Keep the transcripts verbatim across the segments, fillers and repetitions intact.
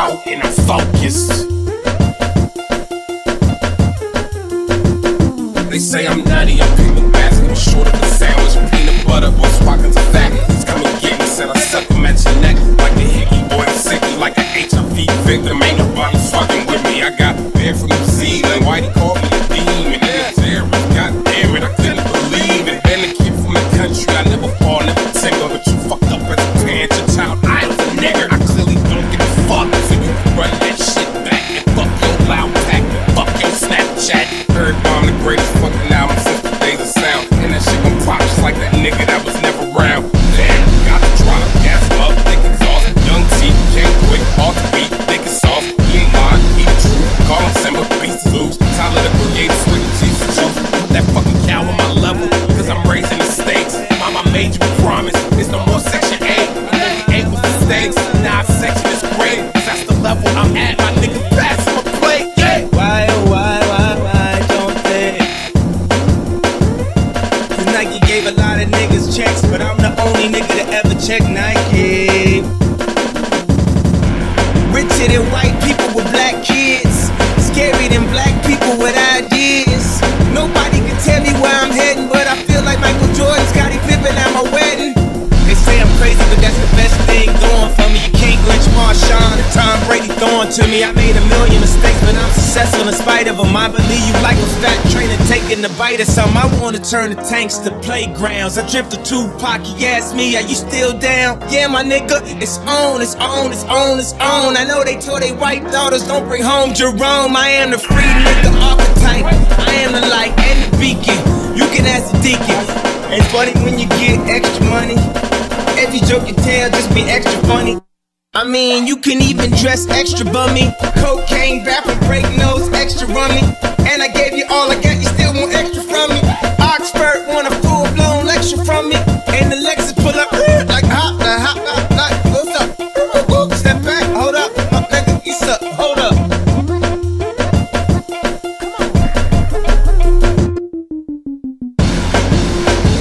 caught and I'm focused. They say I'm nutty, I'm peanut basket, I'm short of a sandwich, I'm peanut butter, boy, pockets are fat. Come and get me, said I suck them at your neck like a hickey, boy, I'm sick, like a H I V victim. Ain't nobody fucking with me, I got bear from New Zealand. Whitey called me a demon, and a terrorist, god damn it, I couldn't believe it. And a kid from the country, I never fall, never tingle, but you fucked up as a parent, your child, I was a nigger. I clearly don't give a fuck, so you can run that shit back, and fuck your loud pack, and fuck your Snapchat. Bird bomb, the greatest fucking album since the days of sound, and that shit gon' pop just like that nigga that was never round. Damn, got the drama, gas up, thick and soft, young teeth, can't quit, hard to beat, thick and soft, he ain't lying, he the truth, call him Simba, beats loose, Tyler the Creator, sweet cheese and juice, put that fucking cow on my level, cause I'm raising the stakes, mama made you promise, it's no more section eight, I know you ain't with mistakes, now section is great, cause that's the level I'm at, my nigga fast, I'ma play, yeah! Why, oh, why? Checks, but I'm the only nigga to ever check Nike. Richer than white people with black kids, scarier than black people with ideas. Nobody can tell me where I'm heading, but I feel like Michael Jordan, Scottie Pippen at my wedding. They say I'm crazy, but that's the best thing going for me. You can't glitch Marshawn and Tom Brady throwing to me. I made a million mistakes, but I'm successful in spite of them. I believe you like a fat trainer taking a bite of something. I wanna turn the tanks to playgrounds. I dripped a Tupac, he asked me, are you still down? Yeah, my nigga, it's on, it's on, it's on, it's on. I know they told they white daughters don't bring home Jerome. I am the free nigga archetype, I am the light and the beacon. You can ask the deacon. Ain't funny when you get extra money, every joke you tell just be extra funny. I mean, you can even dress extra bummy. Cocaine, bathroom break nose, extra rummy. And I gave you all I got, you still want extra from me. Oxford want a full-blown lecture from me. And the Lexus pull up, like hop, like hop, like hop, what's up? Step back, hold up, my nigga, you suck, hold up.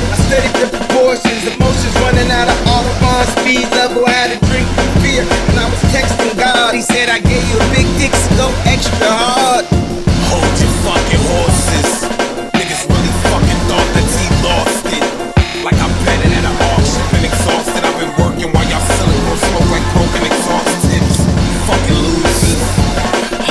I studied the proportions, emotions running out of Audubon, speed level, how to drink. And I was texting God, he said I gave you a big dick, so go extra hard. Hold your fucking horses. Niggas really fucking thought that he lost it. Like I'm betting at an auction, been exhausted. I've been working while y'all selling more smoke like coke and exhaust tips. Fucking losers.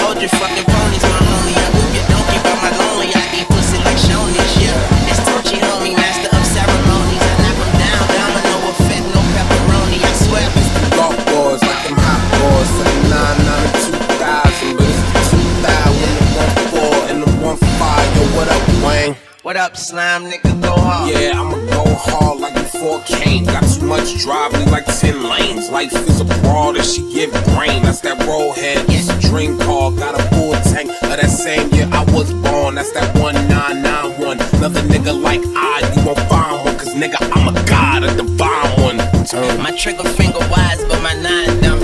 Hold your fucking ponies, my homie. I do get donkey by my lonely. I eat pussy like Shoney's, yeah. It's Tochi, homie, master of ceremonies. I knock him down, domino effect, no pepperoni. I swear it's the law. Like them hot boys, like nine, nine, two thousand. But it's the two thousand, and the one four, and the one five. Yo, what up, Wayne? What up, slime, nigga, go hard. Yeah, I'ma go hard like a four K. Got too much drive, we like ten lanes. Life is a broad and she give brain. That's that roll head, it's a dream call. Got a full tank of that same year I was born. That's that one nine nine one. Another nigga like I, you won't find one. Cause nigga, I'm a god, a divine one. My trigger finger wise, but my nine dumb.